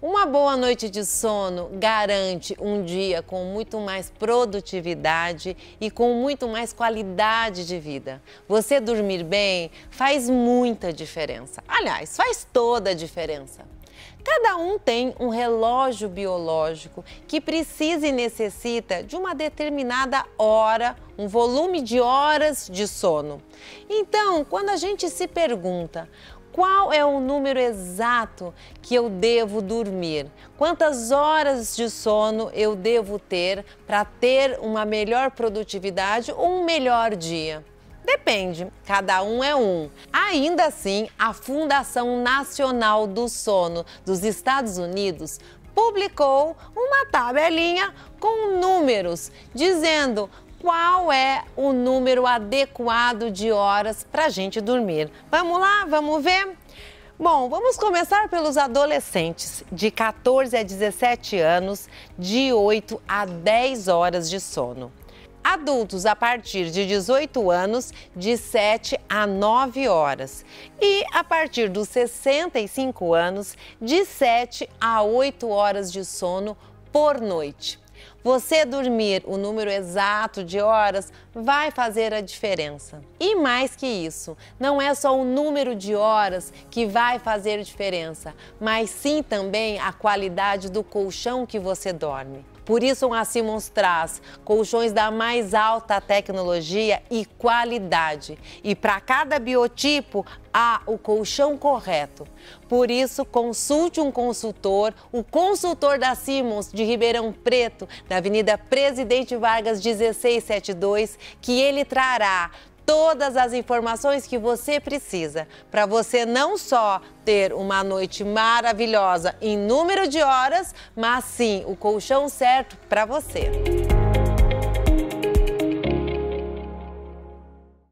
Uma boa noite de sono garante um dia com muito mais produtividade e com muito mais qualidade de vida. Você dormir bem faz muita diferença. Aliás, faz toda a diferença. Cada um tem um relógio biológico que precisa e necessita de uma determinada hora, um volume de horas de sono. Então, quando a gente se pergunta: qual é o número exato que eu devo dormir? Quantas horas de sono eu devo ter para ter uma melhor produtividade ou um melhor dia? Depende, cada um é um. Ainda assim, a Fundação Nacional do Sono dos Estados Unidos publicou uma tabelinha com números dizendo qual é o número adequado de horas para a gente dormir. Vamos lá? Vamos ver? Bom, vamos começar pelos adolescentes de 14 a 17 anos, de 8 a 10 horas de sono. Adultos a partir de 18 anos, de 7 a 9 horas. E a partir dos 65 anos, de 7 a 8 horas de sono por noite. Você dormir o número exato de horas vai fazer a diferença. E mais que isso, não é só o número de horas que vai fazer diferença, mas sim também a qualidade do colchão que você dorme. Por isso, a Simmons traz colchões da mais alta tecnologia e qualidade. E para cada biotipo, há o colchão correto. Por isso, consulte um consultor, o consultor da Simmons de Ribeirão Preto, na Avenida Presidente Vargas 1672, que ele trará todas as informações que você precisa para você não só ter uma noite maravilhosa em número de horas, mas sim o colchão certo para você.